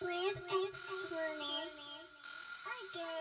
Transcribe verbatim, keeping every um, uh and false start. with explaining again.